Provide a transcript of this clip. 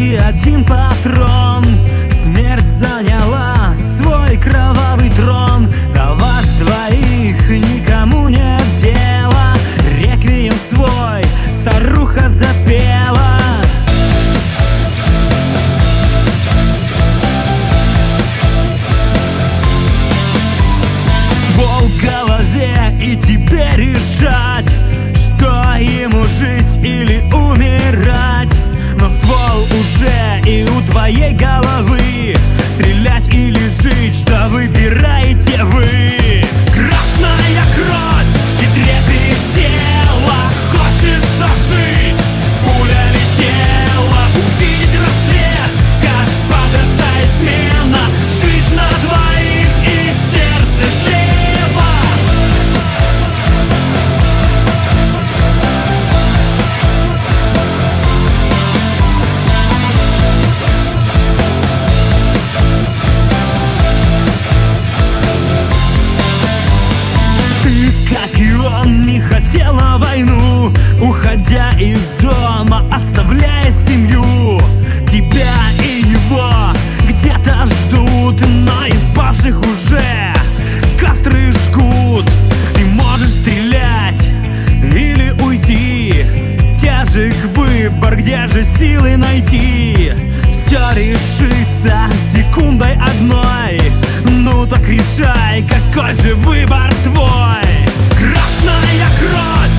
и один патрон. Смерть заняла свой кровавый трон. До вас двоих никому нет дела. Реквием свой старуха запела. Ствол в голове, и теперь решать, что ему жить или умирать. Но ствол уже и у твоей головы. Стрелять или жить, что выбираете вы. Красная кровь и трепет тела. Хочется жить, пуля летела. Увидеть рассвет, как подрастает смена. Жизнь на двоих и сердце слева. Хотела войну, уходя из дома, оставляя семью. Тебя и его где-то ждут, но из павших уже костры жгут. Ты можешь стрелять или уйти. Тяжек выбор, где же силы найти? Все решится секундой одной. Ну так решай, какой же выбор твой? Красная кровь!